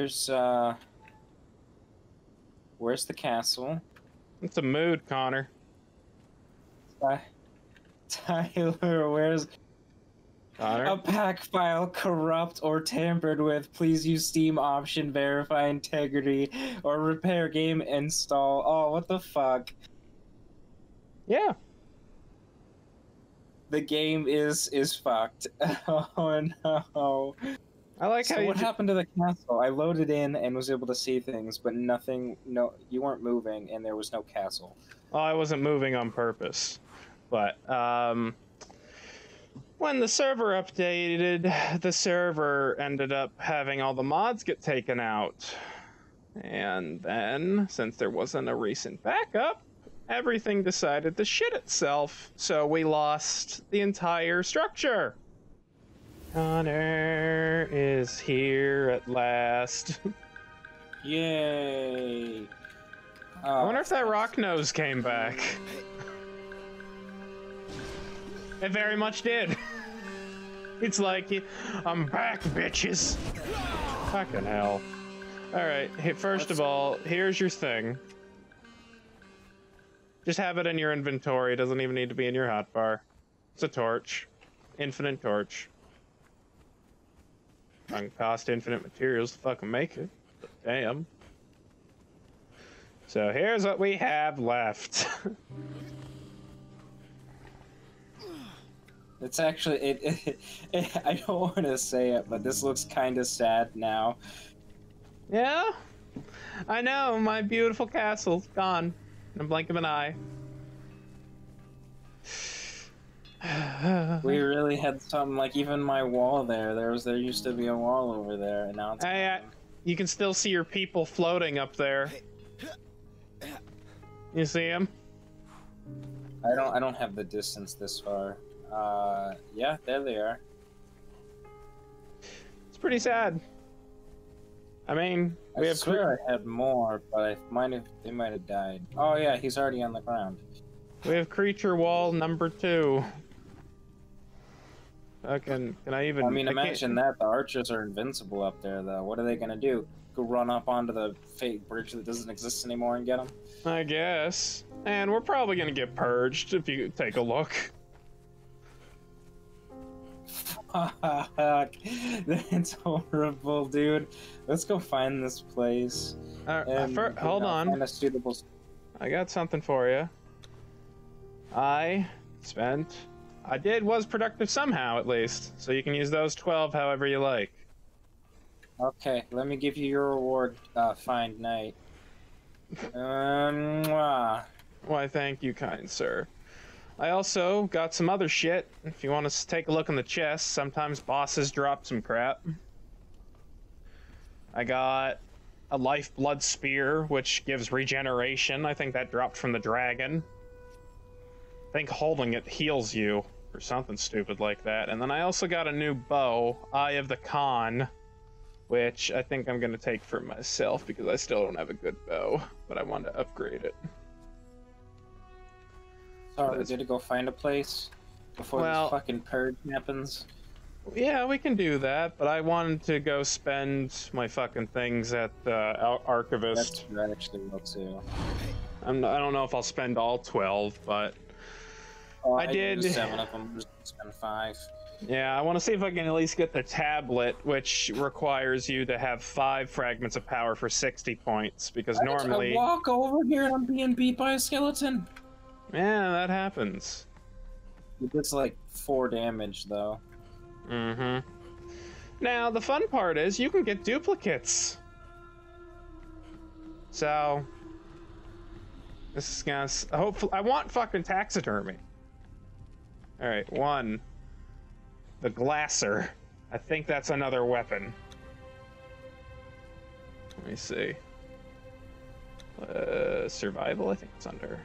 There's, where's the castle? It's a mood, Connor. Tyler, where's... Connor? A pack file corrupt or tampered with. Please use Steam option, verify integrity, or repair game install. Oh, what the fuck? Yeah. The game is fucked. Oh, no. I like how what happened to the castle? I loaded in and was able to see things, but nothing... No, you weren't moving, and there was no castle. Oh, I wasn't moving on purpose. But, when the server updated, the server ended up having all the mods get taken out. And then, since there wasn't a recent backup, everything decided to shit itself, so we lost the entire structure. Connor is here at last. Yay. I wonder if that rock nose came back. It very much did. It's like, I'm back, bitches. Fucking hell. All right, first of all, here's your thing. Just have it in your inventory. It doesn't even need to be in your hotbar. It's a torch. Infinite torch. Doesn't cost infinite materials to fucking make it. But damn. So here's what we have left. It's actually... I don't want to say it, but this looks kind of sad now. Yeah? I know. My beautiful castle's gone. In a blink of an eye. We really had something, like even my wall there. There used to be a wall over there, and now it's gone. You can still see your people floating up there. You see them? I don't have the distance this far. Yeah, there they are. It's pretty sad. I mean, we have I had more, but they might have died. Oh yeah, he's already on the ground. We have creature wall number 2. Fucking, can I even? I mean, imagine that the archers are invincible up there, though. What are they gonna do? Go run up onto the fake bridge that doesn't exist anymore and get them? I guess. And we're probably gonna get purged if you take a look. Fuck. That's horrible, dude. Let's go find this place. Hold on. Find a suitable... I got something for you. I was productive somehow, at least. So you can use those 12 however you like. Okay, let me give you your reward, Find Knight. Why, thank you, kind sir. I also got some other shit. If you want to take a look in the chest, sometimes bosses drop some crap. I got a lifeblood spear, which gives regeneration. I think that dropped from the dragon. I think holding it heals you, or something stupid like that. And then I also got a new bow, Eye of the Khan, which I think I'm going to take for myself because I still don't have a good bow, but I want to upgrade it. Sorry, we gotta go find a place before this fucking purge happens. Yeah, we can do that, but I wanted to go spend my fucking things at the Archivist. That actually looks too. I don't know if I'll spend all 12, but I did 7 of them. I'm just gonna spend 5. Yeah, I want to see if I can at least get the tablet, which requires you to have 5 fragments of power for 60 points, because normally I walk over here and I'm being beat by a skeleton. Yeah, that happens. It does like 4 damage, though. Mm-hmm. Now, the fun part is you can get duplicates. So, this is gonna... Hopefully, I want fucking taxidermy. Alright, 1. The Glasser. I think that's another weapon. Let me see. Survival, I think it's under...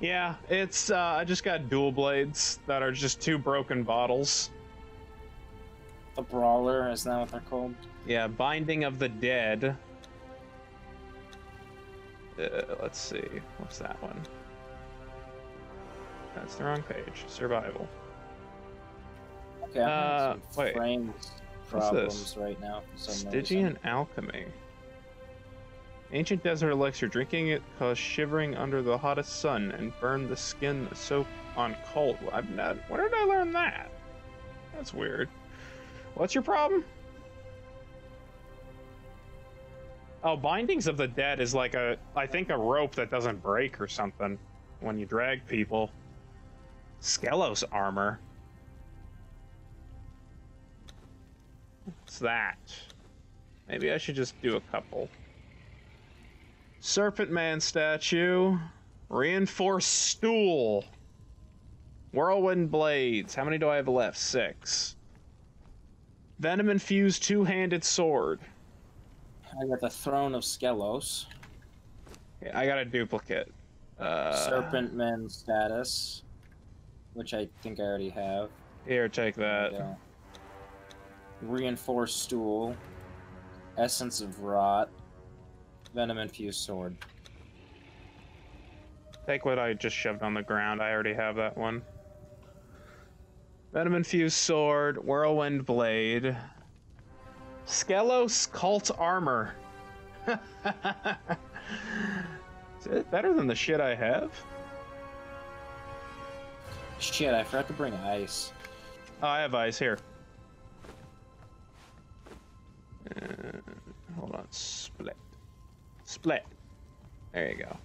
Yeah, it's, I just got dual blades that are just 2 broken bottles. The Brawler, isn't that what they're called? Yeah, Binding of the Dead. Let's see, what's that one? That's the wrong page, Survival. Okay, I'm gonna have some frames. problems right now. Stygian alchemy. Ancient Desert Elixir. Drinking it caused shivering under the hottest sun and burned the skin soaked on cold. I've not, where did I learn that? That's weird. What's your problem? Oh, Bindings of the Dead is like a, I think, a rope that doesn't break or something when you drag people. Skelos Armor. What's that? Maybe I should just do a couple. Serpent Man Statue, Reinforced Stool, Whirlwind Blades. How many do I have left? 6. Venom Infused Two-Handed Sword. I got the Throne of Skelos. Yeah, I got a duplicate. Serpent Man Status, which I think I already have. Here, take that. Reinforced Stool, Essence of Rot, Venom Infused Sword. Take what I just shoved on the ground. I already have that one. Venom Infused Sword, Whirlwind Blade, Skelos Cult Armor. Is it better than the shit I have? Shit, I forgot to bring ice. Oh, I have ice here. Hold on, split. Split. There you go.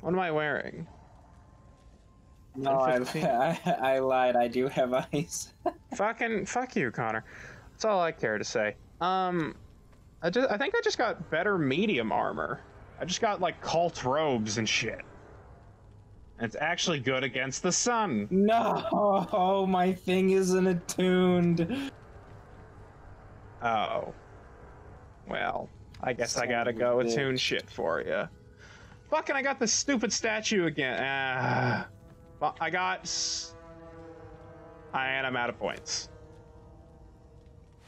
What am I wearing? No, I lied. I do have ice. Fucking fuck you, Connor. That's all I care to say. I think I just got better medium armor. I just got like cult robes and shit. And it's actually good against the sun. No, my thing isn't attuned. Oh. Well, I guess I gotta go attune shit for you. Fucking, I got this stupid statue again. And I'm out of points.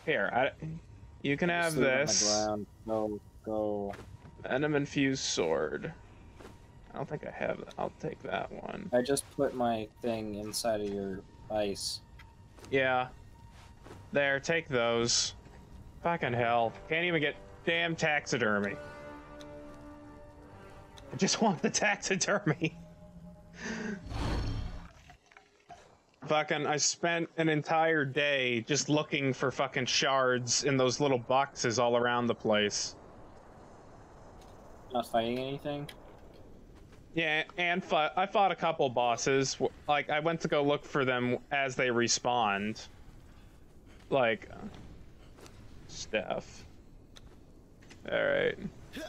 Here, you can have this. No, go. Venom Infused Sword. I don't think I have that. I'll take that one. I just put my thing inside of your ice. Yeah. There, take those. Fucking hell. Can't even get damn taxidermy. I just want the taxidermy. Fucking, I spent an entire day just looking for fucking shards in those little boxes all around the place. Not fighting anything? Yeah, and I fought a couple bosses. Like, I went to go look for them as they respawned. Like, stuff. Alright.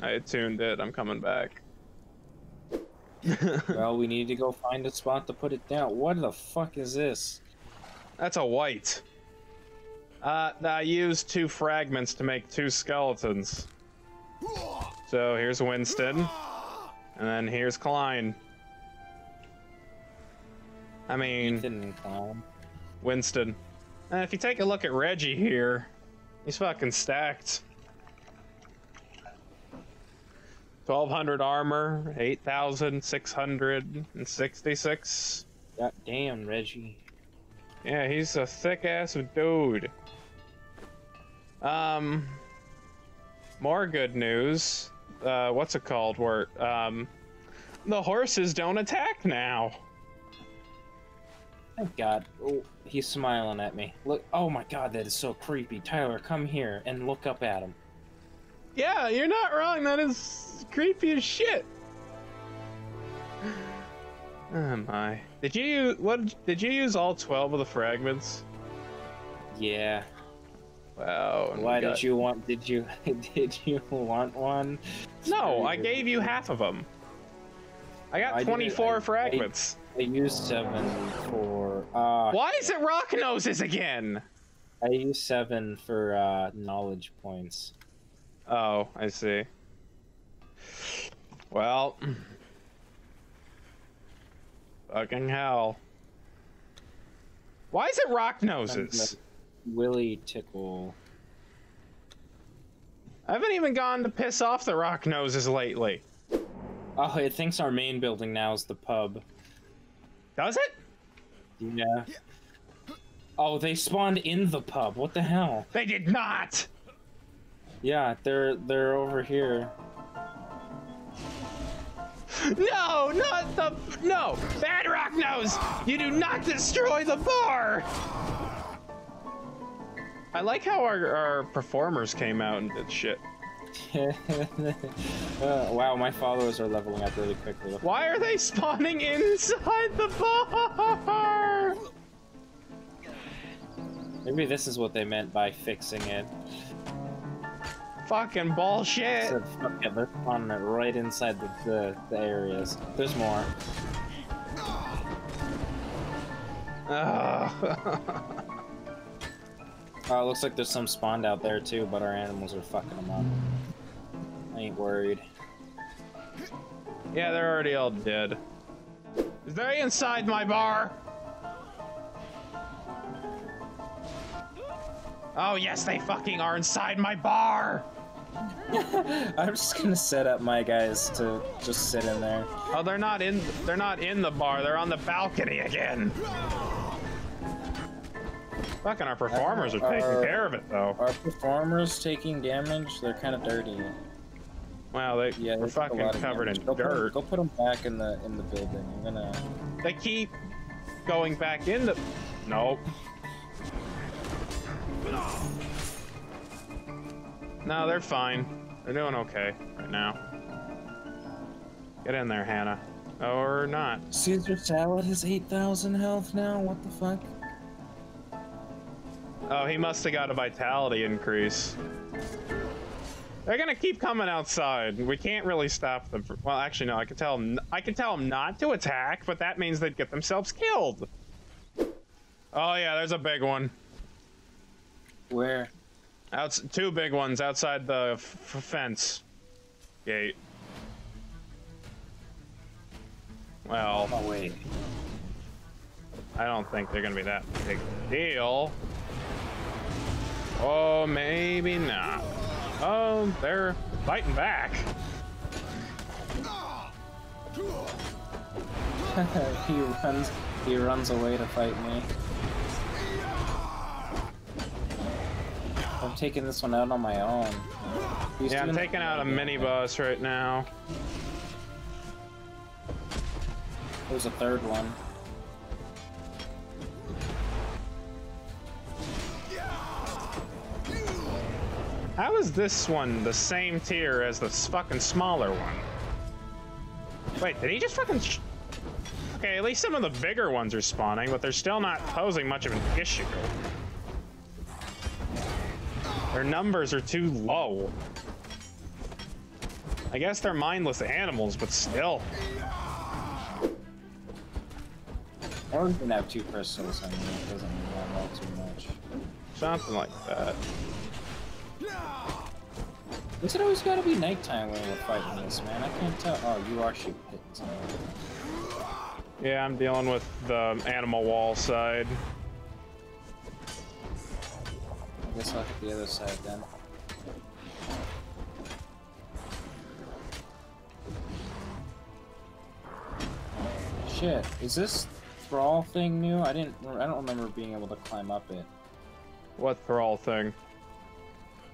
I attuned it. I'm coming back. Well, we need to go find a spot to put it down. What the fuck is this? That's a white. I used 2 fragments to make 2 skeletons. So here's Winston. And then here's Klein. I mean... Ethan and Klein. Winston. And if you take a look at Reggie here, he's fucking stacked. 1,200 armor, 8,666. God damn, Reggie. Yeah, he's a thick-ass dude. More good news. What's it called, Wurt? The horses don't attack now. Thank God. Oh, he's smiling at me. Look, oh my God, that is so creepy. Tyler, come here and look up at him. Yeah, you're not wrong. That is creepy as shit. Oh my! Did you use all 12 of the fragments? Yeah. Wow. Why did you want? Did you want one? No, I gave you half of them. I got 24 fragments. I used 7 for. Why is it rock noses again? I used 7 for knowledge points. Oh, I see. Well, fucking hell. Why is it rock noses? Willy tickle. I haven't even gone to piss off the rock noses lately. Oh, it thinks our main building now is the pub. Does it? Yeah. Oh, they spawned in the pub. What the hell? They did not. Yeah, they're over here. No, not the no. Badrock knows. You do not destroy the bar. I like how our performers came out and did shit. Wow, my followers are leveling up really quickly. Why are they spawning inside the bar? Maybe this is what they meant by fixing it. Fucking bullshit! So, fuck it, they're spawning it right inside the areas. There's more. It looks like there's some spawned out there too, but our animals are fucking them up. I ain't worried. Yeah, they're already all dead. Is they inside my bar? Oh yes, they fucking are inside my bar! I'm just gonna set up my guys to just sit in there. Oh, they're not in the bar, they're on the balcony again. Fucking our performers are taking care of it though. Our performers taking damage, they're kind of dirty. Wow, they're fucking covered in dirt. Go put them back in the building. I'm gonna... They keep going back in the... Nope. No, they're fine. They're doing okay right now. Get in there, Hannah. Or not. Caesar Salad has 8,000 health now? What the fuck? Oh, he must have got a vitality increase. They're gonna keep coming outside. We can't really stop them from... Well, actually, no, I could tell them not to attack, but that means they'd get themselves killed. Oh, yeah, there's a big one. Where? Out, two big ones outside the fence gate. Well, oh, wait. I don't think they're gonna be that big deal. Oh, maybe not. Oh, they're fighting back. He runs away to fight me. I'm taking this one out on my own. Yeah, I'm taking out a mini-boss right now. There's a third one. How is this one the same tier as the fucking smaller one? Wait, did he just fucking... Okay, at least some of the bigger ones are spawning, but they're still not posing much of an issue. Their numbers are too low. I guess they're mindless animals, but still. I don't even have two crystals. I mean, it doesn't mean that well too much. Something like that. Is it always gotta be nighttime when we're fighting this, man? I can't tell. Oh, you are shooting it. Yeah, I'm dealing with the animal wall side. I guess I'll hit the other side then. Shit, is this thrall thing new? I don't remember being able to climb up it. What thrall thing?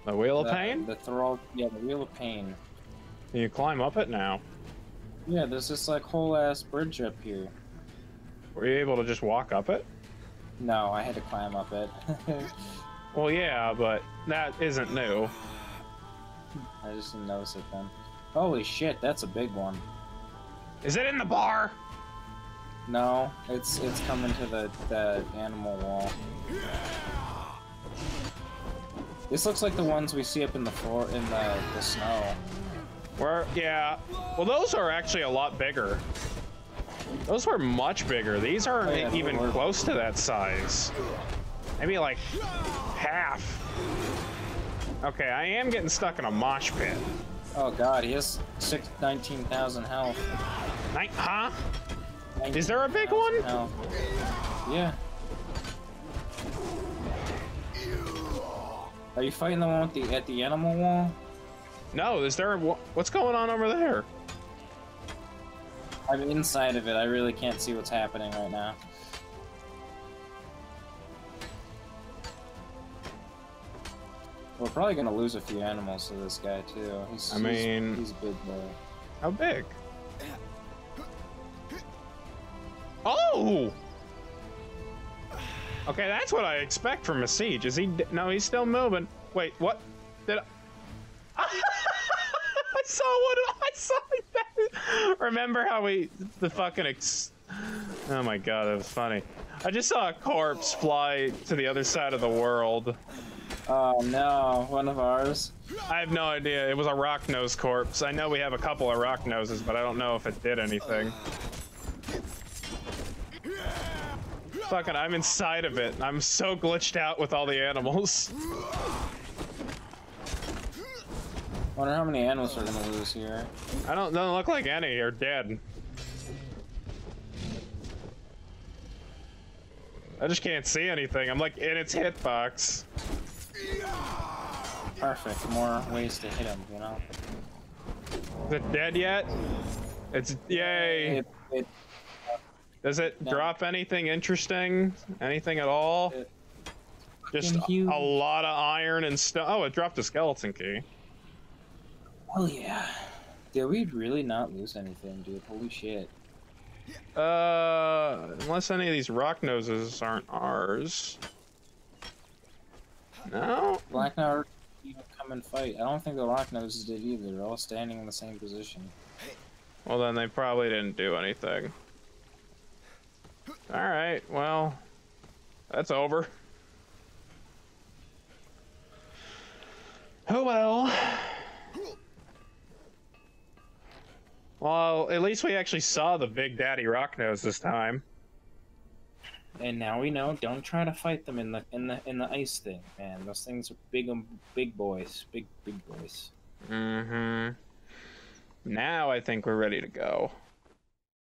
The Wheel of Pain? The thrall, yeah, the Wheel of Pain. You climb up it now. Yeah, there's this like whole ass bridge up here. Were you able to just walk up it? No, I had to climb up it. Well, yeah, but that isn't new. I just didn't notice it then. Holy shit, that's a big one. Is it in the bar? No, it's coming to the animal wall. This looks like the ones we see up in the floor in the snow. Where? Yeah. Well, those are actually a lot bigger. Those were much bigger. These aren't even close to that size. Maybe like half. Okay, I am getting stuck in a mosh pit. Oh god, he has 19,000 health. Huh? 19, is there a big one? Health. Yeah. Are you fighting the one with the, at the animal wall? No, is there a, what's going on over there? I'm inside of it. I really can't see what's happening right now. We're probably gonna lose a few animals to this guy too. I mean, he's big though. How big? Oh! Okay, that's what I expect from a siege. Is he? No, he's still moving. Wait, what? Did I? I saw what I saw. That. Remember how we the fucking ex? Oh my god, that was funny. I just saw a corpse fly to the other side of the world. Oh no, one of ours. I have no idea. It was a rock nose corpse. I know we have a couple of rock noses, but I don't know if it did anything. Fucking, I'm inside of it. I'm so glitched out with all the animals. Wonder how many animals we're gonna lose here. I don't. Doesn't look like any are dead. I just can't see anything. I'm like in its hitbox. Perfect. More ways to hit him, you know. Is it dead yet? It's yay. Does it drop anything interesting? Anything at all? Just a lot of iron and stuff. Oh, it dropped a skeleton key. Oh yeah. Did we really not lose anything, dude? Holy shit. Unless any of these rock noses aren't ours. No? Black Nar didn't come and fight. I don't think the rock noses did either. They're all standing in the same position. Well, then they probably didn't do anything. Alright, well, that's over. Oh well. Well, at least we actually saw the Big Daddy Rocknose this time. And now we know. Don't try to fight them in the ice thing, man. Those things are big boys, big boys. Mm-hmm. Now I think we're ready to go.